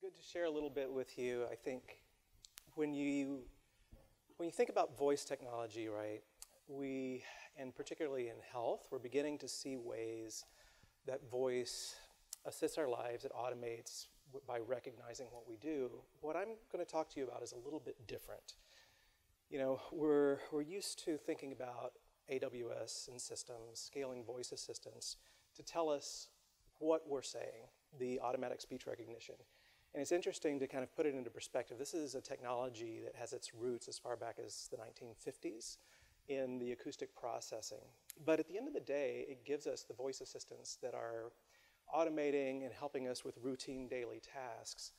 good to share a little bit with you. I think when you think about voice technology, right, we, and particularly in health, we're beginning to see ways that voice assists our lives, it automates by recognizing what we do. What I'm going to talk to you about is a little bit different. You know, we're used to thinking about AWS and systems, scaling voice assistants to tell us what we're saying, the automatic speech recognition. And it's interesting to kind of put it into perspective. This is a technology that has its roots as far back as the 1950s in the acoustic processing. But at the end of the day, it gives us the voice assistants that are automating and helping us with routine daily tasks.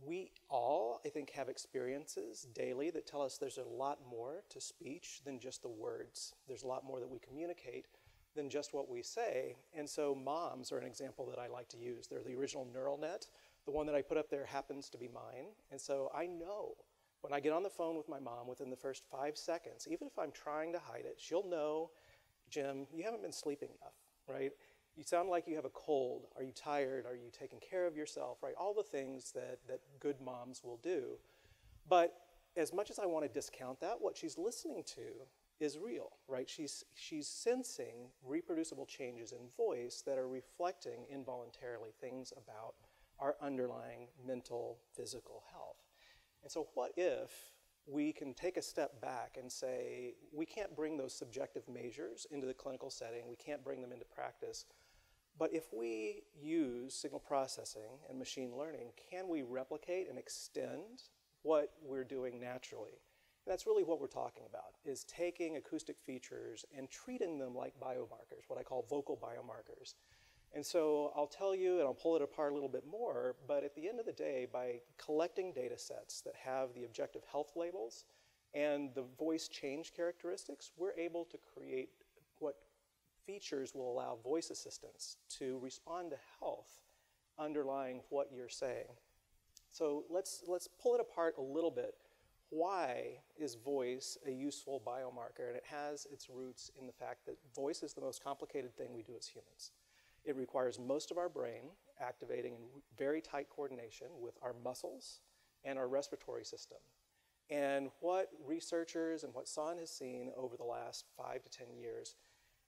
We all, I think, have experiences daily that tell us there's a lot more to speech than just the words. There's a lot more that we communicate than just what we say. And so moms are an example that I like to use. They're the original neural net. The one that I put up there happens to be mine. And so I know when I get on the phone with my mom within the first 5 seconds, even if I'm trying to hide it, she'll know, Jim, you haven't been sleeping enough, right? You sound like you have a cold. Are you tired? Are you taking care of yourself, right? All the things that good moms will do. But as much as I want to discount that, what she's listening to is real, right? She's sensing reproducible changes in voice that are reflecting involuntarily things about our underlying mental, physical health. And so what if we can take a step back and say, we can't bring those subjective measures into the clinical setting, we can't bring them into practice, but if we use signal processing and machine learning, can we replicate and extend what we're doing naturally? That's really what we're talking about, is taking acoustic features and treating them like biomarkers, what I call vocal biomarkers. And so I'll tell you, and I'll pull it apart a little bit more, but at the end of the day, by collecting data sets that have the objective health labels and the voice change characteristics, we're able to create what features will allow voice assistants to respond to health underlying what you're saying. So let's pull it apart a little bit. Why is voice a useful biomarker? And it has its roots in the fact that voice is the most complicated thing we do as humans. It requires most of our brain activating in very tight coordination with our muscles and our respiratory system. And what researchers and what Sonde has seen over the last 5 to 10 years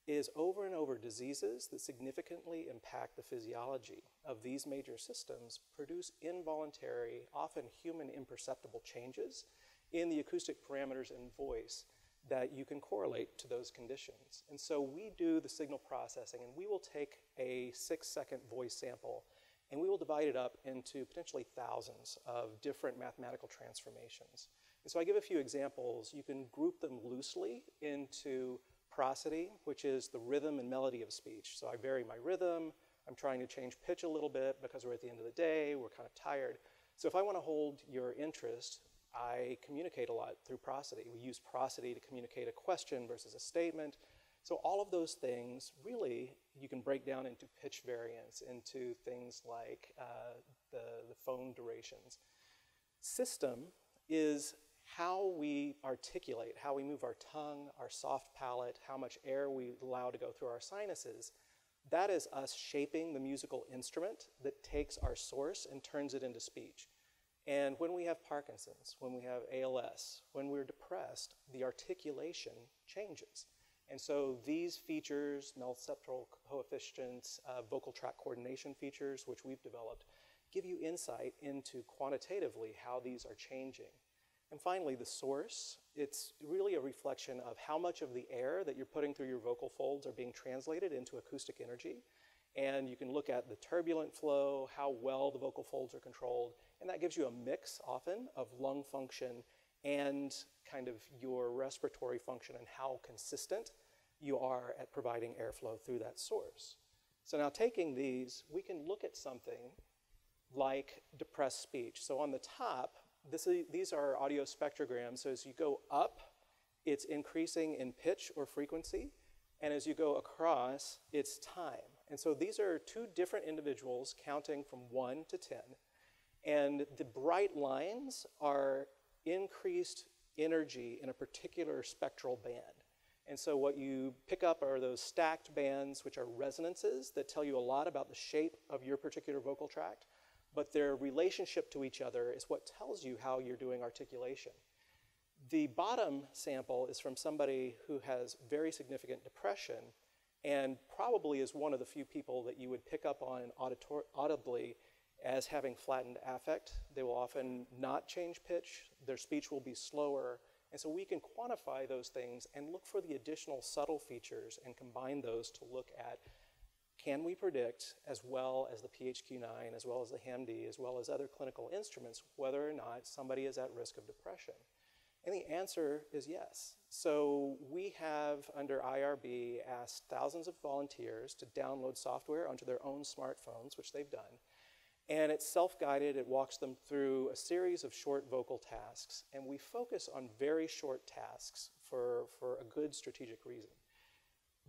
is over and over diseases that significantly impact the physiology of these major systems produce involuntary, often human imperceptible changes in the acoustic parameters and voice that you can correlate to those conditions. And so we do the signal processing, and we will take a 6-second voice sample and we will divide it up into potentially thousands of different mathematical transformations. And so I give a few examples. You can group them loosely into prosody, which is the rhythm and melody of speech. So I vary my rhythm, I'm trying to change pitch a little bit because we're at the end of the day, we're kind of tired. So if I want to hold your interest, I communicate a lot through prosody. We use prosody to communicate a question versus a statement. So all of those things, really, you can break down into pitch variance, into things like the phone durations. System is how we articulate, how we move our tongue, our soft palate, how much air we allow to go through our sinuses. That is us shaping the musical instrument that takes our source and turns it into speech. And when we have Parkinson's, when we have ALS, when we're depressed, the articulation changes. And so these features, nociceptive coefficients, vocal tract coordination features, which we've developed, give you insight into quantitatively how these are changing. And finally, the source. It's really a reflection of how much of the air that you're putting through your vocal folds are being translated into acoustic energy. And you can look at the turbulent flow, how well the vocal folds are controlled, and that gives you a mix often of lung function and kind of your respiratory function and how consistent you are at providing airflow through that source. So now taking these, we can look at something like depressed speech. So on the top, these are audio spectrograms. So as you go up, it's increasing in pitch or frequency. And as you go across, it's time. And so these are two different individuals counting from 1 to 10. And the bright lines are increased energy in a particular spectral band. And so what you pick up are those stacked bands, which are resonances that tell you a lot about the shape of your particular vocal tract. but their relationship to each other is what tells you how you're doing articulation. The bottom sample is from somebody who has very significant depression and probably is one of the few people that you would pick up on audibly as having flattened affect. They will often not change pitch. Their speech will be slower. And so we can quantify those things and look for the additional subtle features and combine those to look at, can we predict, as well as the PHQ-9, as well as the HAM-D, as well as other clinical instruments, whether or not somebody is at risk of depression? And the answer is yes. So we have, under IRB, asked thousands of volunteers to download software onto their own smartphones, which they've done. And it's self-guided. It walks them through a series of short vocal tasks. And we focus on very short tasks for a good strategic reason.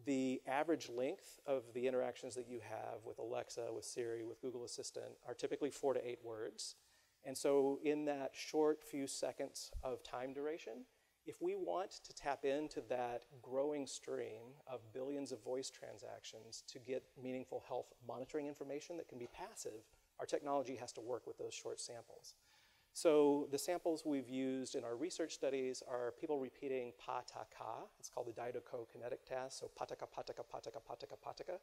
The average length of the interactions that you have with Alexa, with Siri, with Google Assistant are typically 4 to 8 words. And so in that short few seconds of time duration, if we want to tap into that growing stream of billions of voice transactions to get meaningful health monitoring information that can be passive, our technology has to work with those short samples. So the samples we've used in our research studies are people repeating pataka. It's called the didachokinetic task, so pataka, pataka, pataka, pataka, pataka.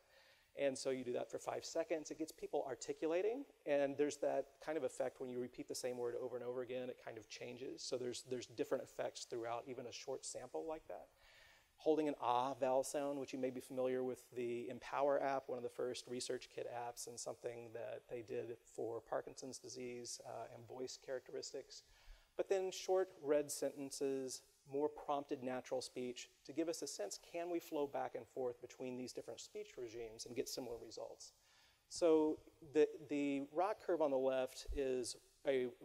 And so you do that for 5 seconds. It gets people articulating, and there's that kind of effect when you repeat the same word over and over again, it kind of changes. So there's different effects throughout even a short sample like that. Holding an ah vowel sound, which you may be familiar with the Empower app, one of the first research kit apps, and something that they did for Parkinson's disease and voice characteristics. But then short read sentences, more prompted natural speech to give us a sense, can we flow back and forth between these different speech regimes and get similar results? So the rock curve on the left is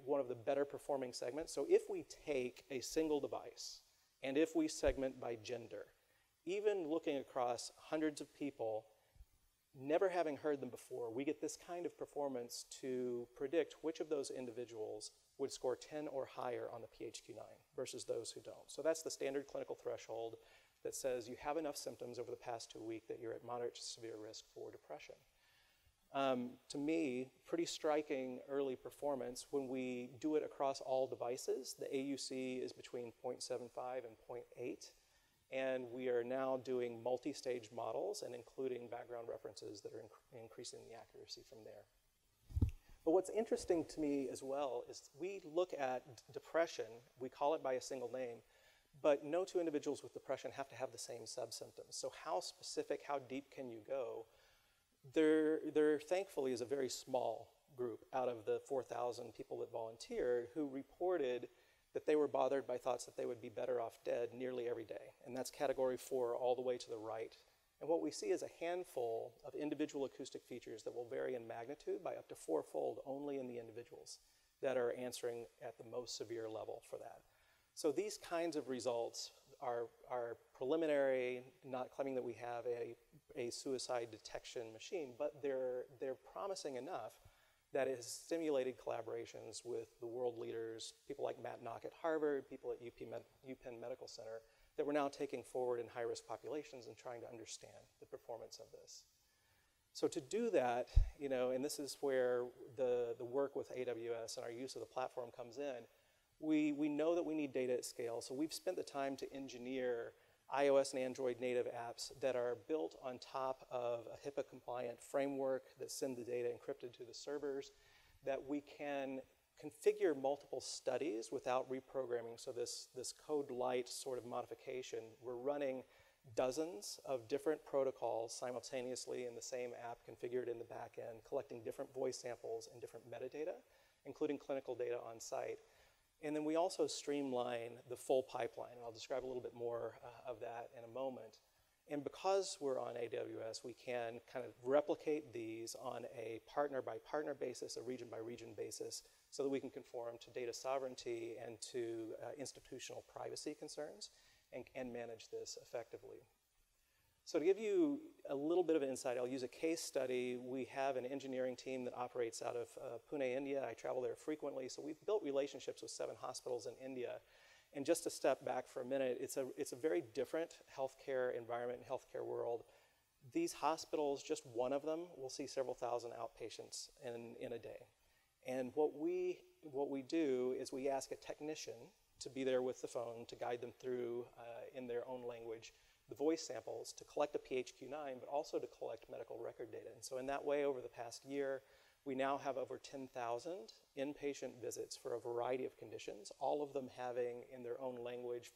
one of the better performing segments. So if we take a single device and if we segment by gender, even looking across hundreds of people, never having heard them before, we get this kind of performance to predict which of those individuals would score 10 or higher on the PHQ-9 versus those who don't. So that's the standard clinical threshold that says you have enough symptoms over the past 2 weeks that you're at moderate to severe risk for depression. To me, pretty striking early performance. When we do it across all devices, the AUC is between 0.75 and 0.8. And we are now doing multi-stage models and including background references that are increasing the accuracy from there. But what's interesting to me as well is we look at depression, we call it by a single name, but no two individuals with depression have to have the same sub-symptoms. So how specific, how deep can you go? There thankfully is a very small group out of the 4,000 people that volunteered who reported that they were bothered by thoughts that they would be better off dead nearly every day. And that's category 4 all the way to the right. And what we see is a handful of individual acoustic features that will vary in magnitude by up to 4-fold only in the individuals that are answering at the most severe level for that. So these kinds of results are preliminary, not claiming that we have a suicide detection machine, but they're promising enough that it has stimulated collaborations with the world leaders, people like Matt Nock at Harvard, people at UPenn Medical Center, that we're now taking forward in high-risk populations and trying to understand the performance of this. So to do that, you know, and this is where the work with AWS and our use of the platform comes in, we know that we need data at scale, so we've spent the time to engineer iOS and Android native apps that are built on top of a HIPAA-compliant framework that send the data encrypted to the servers, that we can configure multiple studies without reprogramming. So this code light sort of modification, we're running dozens of different protocols simultaneously in the same app configured in the back end, collecting different voice samples and different metadata, including clinical data on site. And then we also streamline the full pipeline, and I'll describe a little bit more of that in a moment. And because we're on AWS, we can kind of replicate these on a partner-by-partner basis, a region-by-region basis, so that we can conform to data sovereignty and to institutional privacy concerns and manage this effectively. So to give you a little bit of insight, I'll use a case study. We have an engineering team that operates out of Pune, India. I travel there frequently, so we've built relationships with 7 hospitals in India. And just to step back for a minute, it's a very different healthcare environment and healthcare world. These hospitals, just one of them, will see several thousand outpatients in a day. And what we do is we ask a technician to be there with the phone to guide them through, in their own language, the voice samples to collect a PHQ-9, but also to collect medical record data. And so in that way, over the past year, we now have over 10,000 inpatient visits for a variety of conditions, all of them having in their own language,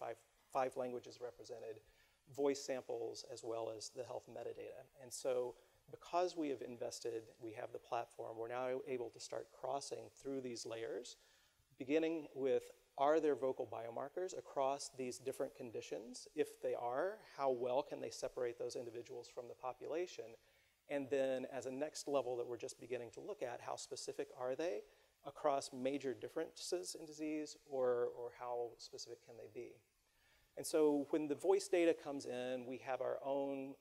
five languages represented, voice samples as well as the health metadata. And so because we have invested, we have the platform, we're now able to start crossing through these layers, beginning with, are there vocal biomarkers across these different conditions? If they are, how well can they separate those individuals from the population? And then as a next level that we're just beginning to look at, how specific are they across major differences in disease, or how specific can they be? And so when the voice data comes in, we have our own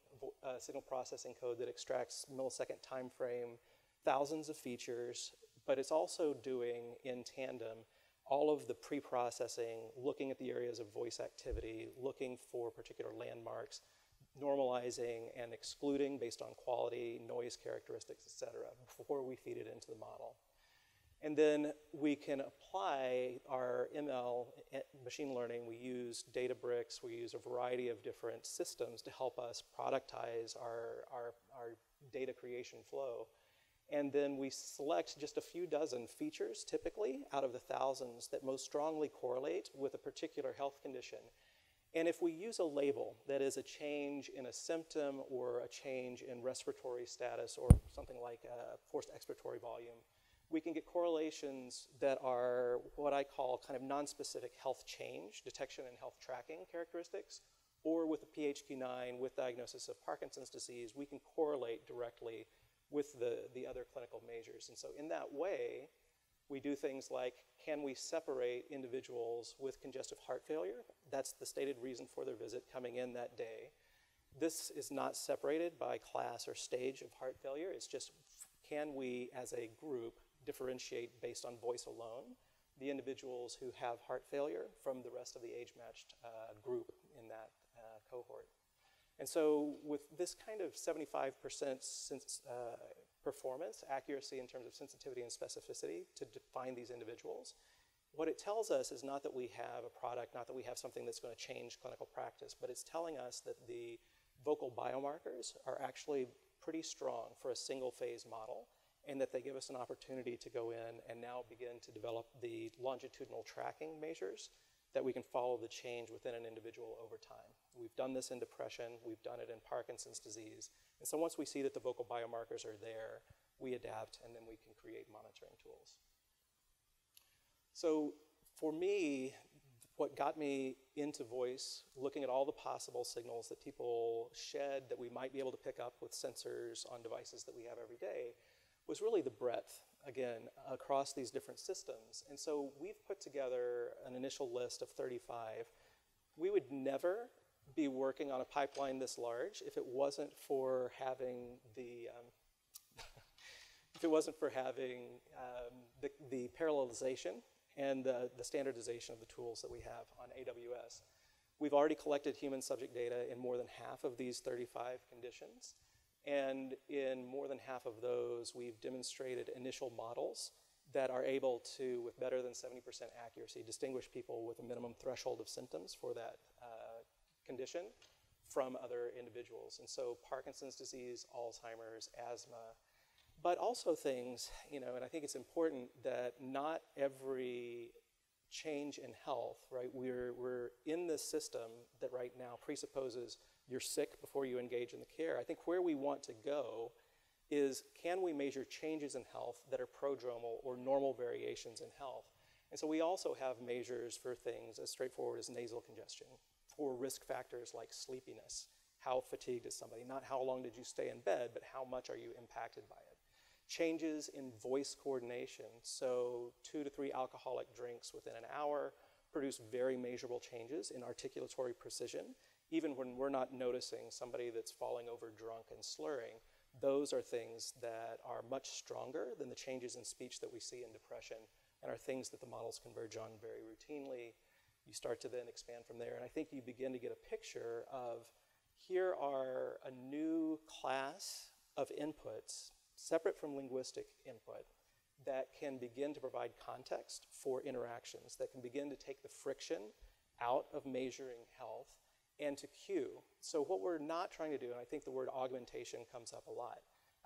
signal processing code that extracts millisecond time frame, thousands of features, but it's also doing in tandem all of the pre-processing, looking at the areas of voice activity, looking for particular landmarks, normalizing and excluding based on quality, noise characteristics, et cetera, before we feed it into the model. And then we can apply our ML machine learning. We use Databricks, we use a variety of different systems to help us productize our data creation flow. And then we select just a few dozen features, typically, out of the thousands that most strongly correlate with a particular health condition. And if we use a label that is a change in a symptom or a change in respiratory status or something like forced expiratory volume, we can get correlations that are what I call kind of nonspecific health change, detection and health tracking characteristics, or with a PHQ-9 with diagnosis of Parkinson's disease, we can correlate directly with the other clinical measures. And so in that way, we do things like, can we separate individuals with congestive heart failure? That's the stated reason for their visit coming in that day. This is not separated by class or stage of heart failure. It's just, can we, as a group, differentiate based on voice alone the individuals who have heart failure from the rest of the age-matched group in that cohort? And so with this kind of 75% performance, accuracy in terms of sensitivity and specificity to define these individuals, what it tells us is not that we have a product, not that we have something that's going to change clinical practice, but it's telling us that the vocal biomarkers are actually pretty strong for a single phase model, and that they give us an opportunity to go in and now begin to develop the longitudinal tracking measures that we can follow the change within an individual over time. We've done this in depression, we've done it in Parkinson's disease, and so once we see that the vocal biomarkers are there, we adapt and then we can create monitoring tools. So for me, what got me into voice, looking at all the possible signals that people shed that we might be able to pick up with sensors on devices that we have every day, was really the breadth, again, across these different systems. And so we've put together an initial list of 35. We would never be working on a pipeline this large if it wasn't for having the parallelization and the standardization of the tools that we have on AWS. We've already collected human subject data in more than half of these 35 conditions. And in more than half of those, we've demonstrated initial models that are able to, with better than 70% accuracy, distinguish people with a minimum threshold of symptoms for that condition from other individuals. And so Parkinson's disease, Alzheimer's, asthma, but also things, you know, and I think it's important that not every change in health, right? We're in this system that right now presupposes you're sick before you engage in the care. I think where we want to go is, can we measure changes in health that are prodromal or normal variations in health? And so we also have measures for things as straightforward as nasal congestion, for risk factors like sleepiness, how fatigued is somebody, not how long did you stay in bed, but how much are you impacted by it. Changes in voice coordination, so 2 to 3 alcoholic drinks within an hour produce very measurable changes in articulatory precision. Even when we're not noticing somebody that's falling over drunk and slurring, those are things that are much stronger than the changes in speech that we see in depression, and are things that the models converge on very routinely. You start to then expand from there, and I think you begin to get a picture of, here are a new class of inputs separate from linguistic input that can begin to provide context for interactions, that can begin to take the friction out of measuring health and to cue. So what we're not trying to do, and I think the word augmentation comes up a lot,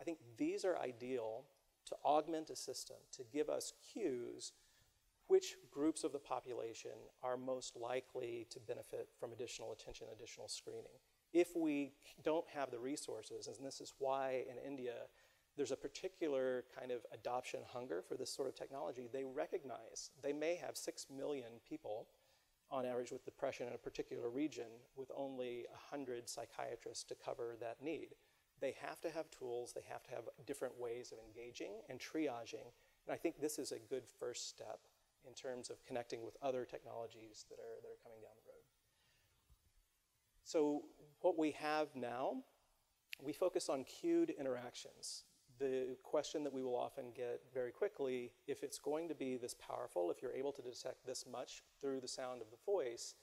I think these are ideal to augment a system, to give us cues which groups of the population are most likely to benefit from additional attention, additional screening. If we don't have the resources, and this is why in India there's a particular kind of adoption hunger for this sort of technology, they recognize they may have 6 million people on average with depression in a particular region with only 100 psychiatrists to cover that need. They have to have tools, they have to have different ways of engaging and triaging, and I think this is a good first step in terms of connecting with other technologies that are coming down the road. So what we have now, we focus on cued interactions. The question that we will often get very quickly, if it's going to be this powerful, if you're able to detect this much through the sound of the voice,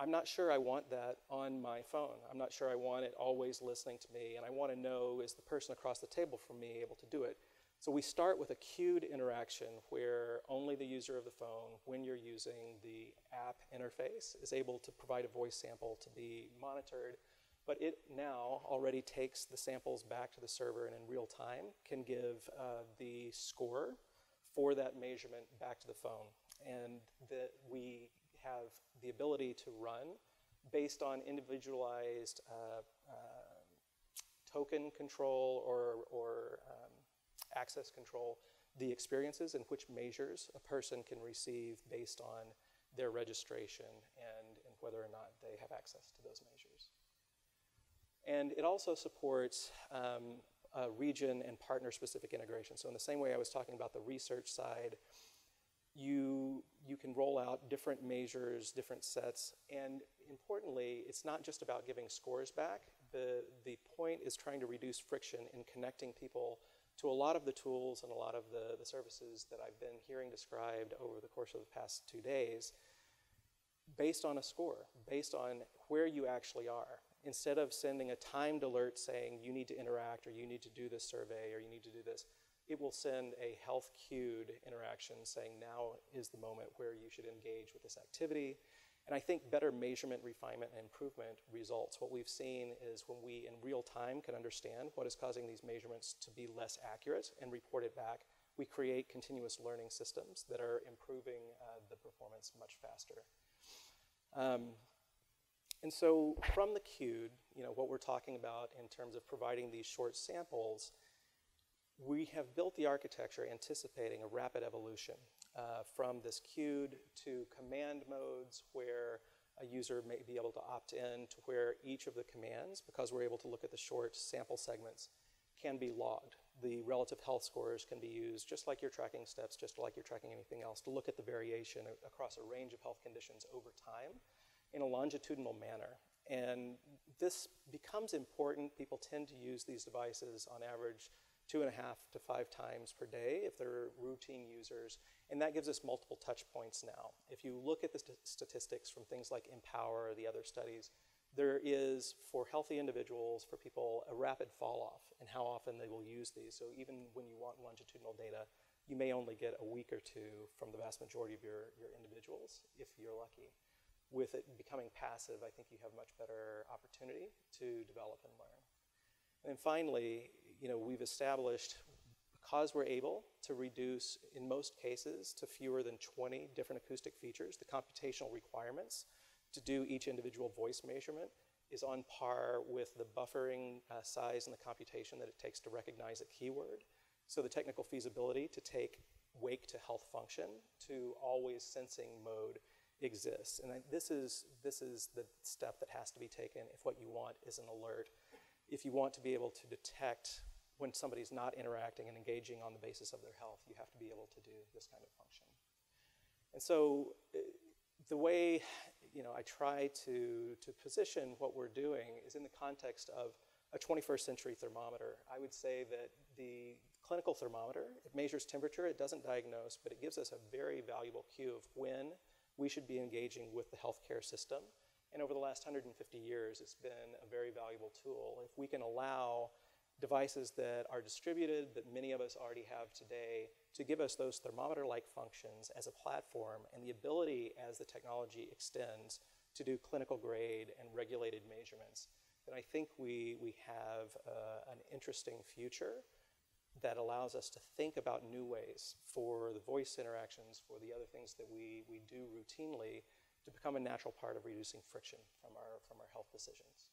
I'm not sure I want that on my phone. I'm not sure I want it always listening to me, and I want to know, is the person across the table from me able to do it? So we start with a cued interaction where only the user of the phone, when you're using the app interface, is able to provide a voice sample to be monitored. But it now already takes the samples back to the server and in real time can give the score for that measurement back to the phone. And that we have the ability to run based on individualized token control or access control, the experiences in which measures a person can receive based on their registration and whether or not they have access to those measures. And it also supports region and partner-specific integration. So in the same way I was talking about the research side, you can roll out different measures, different sets, and importantly, it's not just about giving scores back. The point is trying to reduce friction in connecting people to a lot of the tools and a lot of the services that I've been hearing described over the course of the past 2 days, based on a score, based on where you actually are. Instead of sending a timed alert saying you need to interact or you need to do this survey or you need to do this, it will send a health cued interaction saying now is the moment where you should engage with this activity. And I think better measurement, refinement, and improvement results. What we've seen is when we in real time can understand what is causing these measurements to be less accurate and report it back, we create continuous learning systems that are improving the performance much faster. And so from the cued, what we're talking about in terms of providing these short samples, we have built the architecture anticipating a rapid evolution from this cued to command modes where a user may be able to opt in to where each of the commands, because we're able to look at the short sample segments, can be logged. The relative health scores can be used just like you're tracking steps, just like you're tracking anything else, to look at the variation across a range of health conditions over time in a longitudinal manner. And this becomes important. People tend to use these devices on average 2.5 to 5 times per day if they're routine users, and that gives us multiple touch points now. If you look at the statistics from things like Empower or the other studies, there is, for healthy individuals, for people, a rapid fall off in how often they will use these. So even when you want longitudinal data, you may only get a week or two from the vast majority of your individuals, if you're lucky. With it becoming passive, I think you have much better opportunity to develop and learn. And finally, we've established, because we're able to reduce, in most cases, to fewer than 20 different acoustic features, the computational requirements to do each individual voice measurement is on par with the buffering size and the computation that it takes to recognize a keyword. So the technical feasibility to take wake to health function to always sensing mode exists. And this is the step that has to be taken if what you want is an alert. If you want to be able to detect when somebody's not interacting and engaging on the basis of their health, you have to be able to do this kind of function. And so the way I try to position what we're doing is in the context of a 21st century thermometer. I would say that the clinical thermometer, it measures temperature, it doesn't diagnose, but it gives us a very valuable cue of when we should be engaging with the healthcare system. And over the last 150 years, it's been a very valuable tool. If we can allow devices that are distributed that many of us already have today to give us those thermometer-like functions as a platform and the ability as the technology extends to do clinical grade and regulated measurements, then I think we have an interesting future that allows us to think about new ways for the voice interactions, for the other things that we do routinely to become a natural part of reducing friction from our health decisions.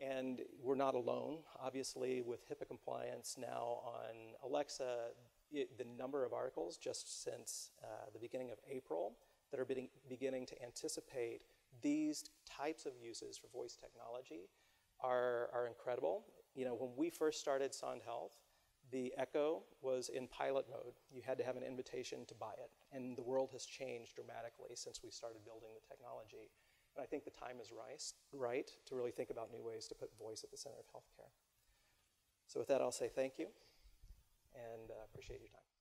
And we're not alone. Obviously, with HIPAA compliance now on Alexa, the number of articles just since the beginning of April that are beginning to anticipate these types of uses for voice technology are incredible. You know, when we first started Sonde Health, the Echo was in pilot mode. You had to have an invitation to buy it. And the world has changed dramatically since we started building the technology. And I think the time is right to really think about new ways to put voice at the center of healthcare. So with that, I'll say thank you and appreciate your time.